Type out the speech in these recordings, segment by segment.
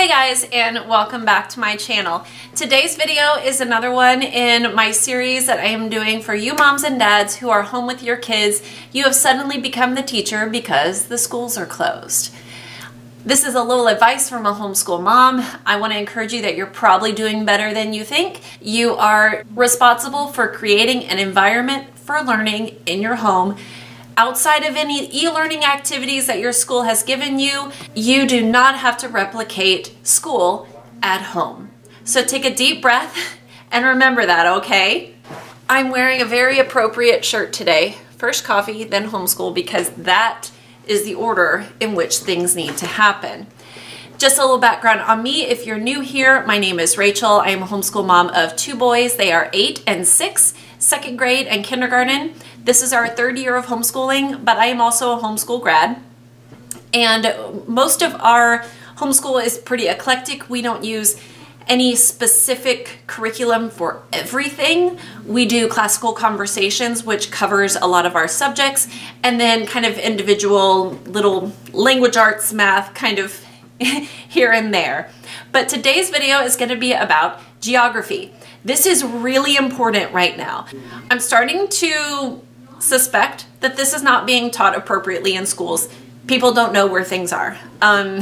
Hey guys, and welcome back to my channel. Today's video is another one in my series that I am doing for you moms and dads who are home with your kids. You have suddenly become the teacher because the schools are closed. This is a little advice from a homeschool mom. I want to encourage you that you're probably doing better than you think. You are responsible for creating an environment for learning in your home. Outside of any e-learning activities that your school has given you, you do not have to replicate school at home. So take a deep breath and remember that, okay? I'm wearing a very appropriate shirt today. First coffee, then homeschool, because that is the order in which things need to happen. Just a little background on me. If you're new here, my name is Rachel. I am a homeschool mom of two boys. They are 8 and 6, second grade and kindergarten. This is our third year of homeschooling, but I am also a homeschool grad. And most of our homeschool is pretty eclectic. We don't use any specific curriculum for everything. We do Classical Conversations, which covers a lot of our subjects, and then kind of individual little language arts, math, kind of here and there. But today's video is going to be about geography. This is really important right now. I'm starting to suspect that this is not being taught appropriately in schools. People don't know where things are on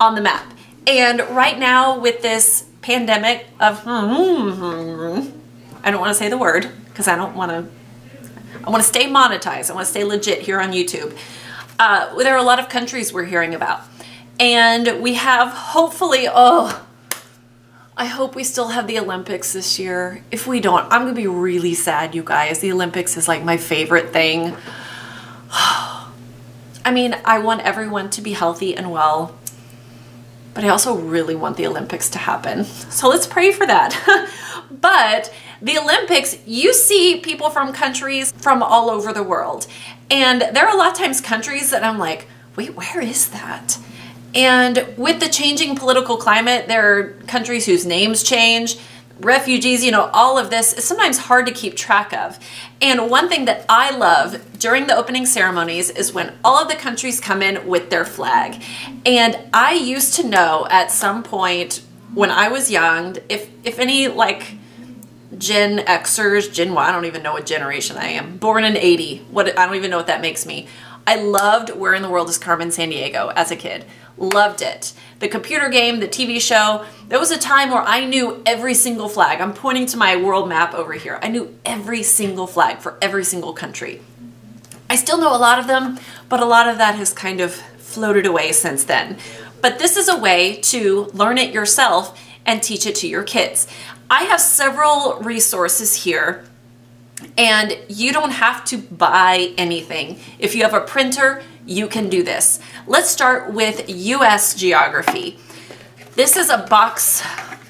the map. And right now with this pandemic of, I don't want to say the word because I want to stay monetized. I want to stay legit here on YouTube. There are a lot of countries we're hearing about. And we have hopefully, I hope we still have the Olympics this year. If we don't, I'm gonna be really sad, you guys. The Olympics is like my favorite thing. I mean, I want everyone to be healthy and well, but I also really want the Olympics to happen. So let's pray for that. But the Olympics, you see people from countries from all over the world. And there are a lot of times countries that I'm like, wait, where is that? And with the changing political climate, there are countries whose names change, refugees, you know, all of this is sometimes hard to keep track of. And one thing that I love during the opening ceremonies is when all of the countries come in with their flag. And I used to know at some point when I was young, if any like Gen Xers, Gen Y, I don't even know what generation I am, born in 80, I don't even know what that makes me. I loved Where in the World is Carmen Sandiego as a kid. Loved it. The computer game, the TV show. There was a time where I knew every single flag. I'm pointing to my world map over here. I knew every single flag for every single country. I still know a lot of them, but a lot of that has kind of floated away since then. But this is a way to learn it yourself and teach it to your kids. I have several resources here, and you don't have to buy anything. If you have a printer, you can do this. Let's start with US geography. This is a box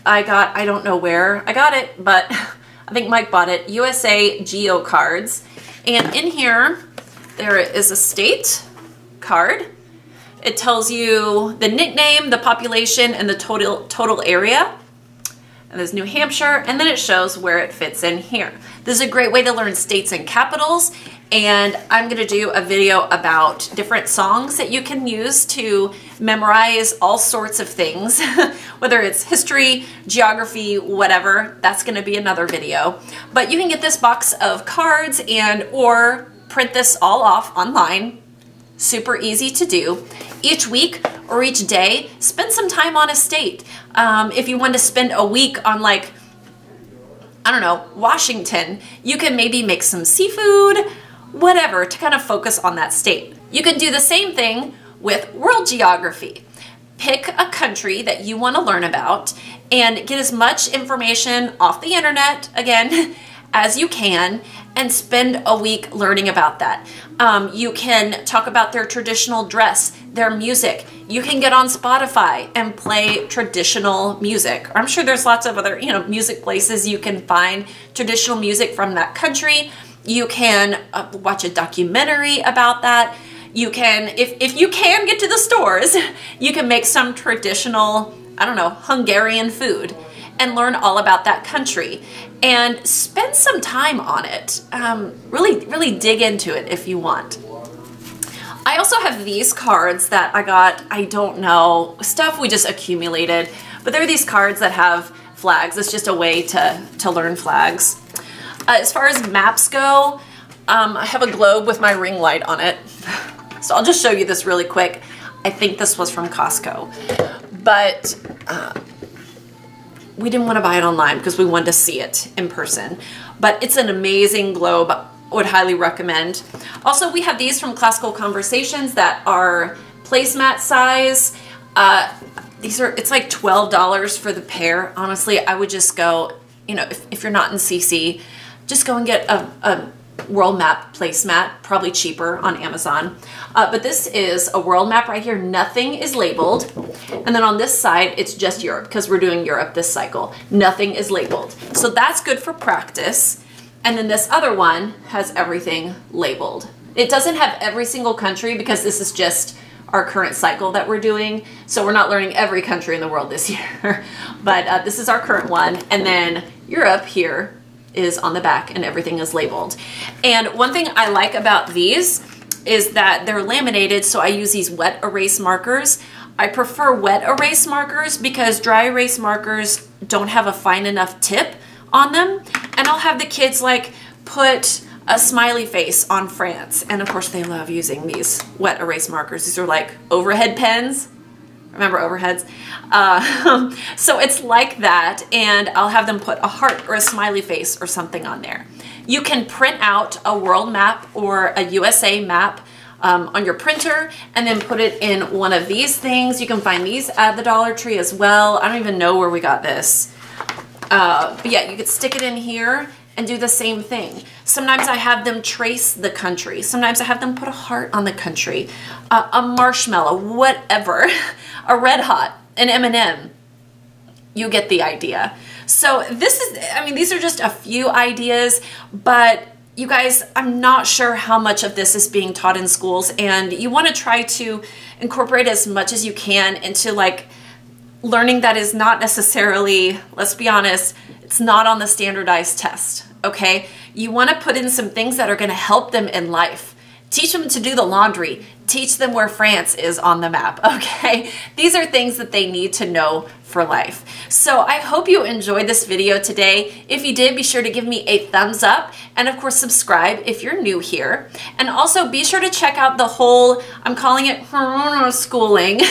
I got, I don't know where I got it, but I think Mike bought it, USA Geo cards. And in here, there is a state card. It tells you the nickname, the population, and the total area. And there's New Hampshire, and then it shows where it fits in here. This is a great way to learn states and capitals, and I'm gonna do a video about different songs that you can use to memorize all sorts of things, whether it's history, geography, whatever. That's gonna be another video. But you can get this box of cards and or print this all off online. Super easy to do. Each week or each day, spend some time on a state. If you want to spend a week on like, I don't know, Washington, you can maybe make some seafood, whatever, to kind of focus on that state. You can do the same thing with world geography. Pick a country that you want to learn about and get as much information off the internet, again, as you can, and spend a week learning about that. You can talk about their traditional dress, their music. You can get on Spotify and play traditional music. I'm sure there's lots of other, you know, music places you can find traditional music from that country. You can watch a documentary about that. You can, if you can get to the stores, you can make some traditional, I don't know, Hungarian food and learn all about that country and spend some time on it. Really dig into it if you want. I also have these cards that I got, I don't know, stuff we just accumulated, but they're these cards that have flags. It's just a way to learn flags. As far as maps go, I have a globe with my ring light on it. So I'll just show you this really quick. I think this was from Costco, but we didn't want to buy it online because we wanted to see it in person. But it's an amazing globe. I would highly recommend. Also, we have these from Classical Conversations that are placemat size. These are, it's like $12 for the pair. Honestly, I would just go, you know, if you're not in CC, just go and get a world map placemat, probably cheaper on Amazon. But this is a world map right here. Nothing is labeled. And then on this side, it's just Europe because we're doing Europe this cycle. Nothing is labeled. So that's good for practice. And then this other one has everything labeled. It doesn't have every single country because this is just our current cycle that we're doing. So we're not learning every country in the world this year, but this is our current one. And then Europe here is on the back and everything is labeled. And one thing I like about these is that they're laminated, so I use these wet erase markers. I prefer wet erase markers because dry erase markers don't have a fine enough tip on them. And I'll have the kids like put a smiley face on France. And of course they love using these wet erase markers. These are like overhead pens. Remember overheads? So it's like that, and I'll have them put a heart or a smiley face or something on there. You can print out a world map or a USA map on your printer and then put it in one of these things. You can find these at the Dollar Tree as well. I don't even know where we got this. But yeah, you could stick it in here and do the same thing. Sometimes I have them trace the country. Sometimes I have them put a heart on the country, a marshmallow, whatever, a Red Hot, an M&M. You get the idea. So this is, I mean, these are just a few ideas, but you guys, I'm not sure how much of this is being taught in schools, and you want to try to incorporate as much as you can into like learning that is not necessarily, let's be honest, it's not on the standardized test, okay? You want to put in some things that are going to help them in life. Teach them to do the laundry. Teach them where France is on the map, okay? These are things that they need to know for life. So I hope you enjoyed this video today. If you did, be sure to give me a thumbs up, and of course subscribe if you're new here. And also be sure to check out the whole, I'm calling it homeschooling.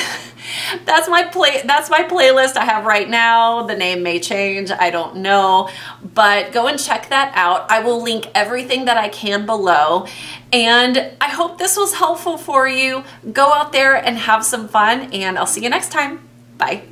That's my playlist I have right now. The name may change, I don't know, but go and check that out. I will link everything that I can below, and I hope this was helpful for you. Go out there and have some fun, and I'll see you next time. Bye.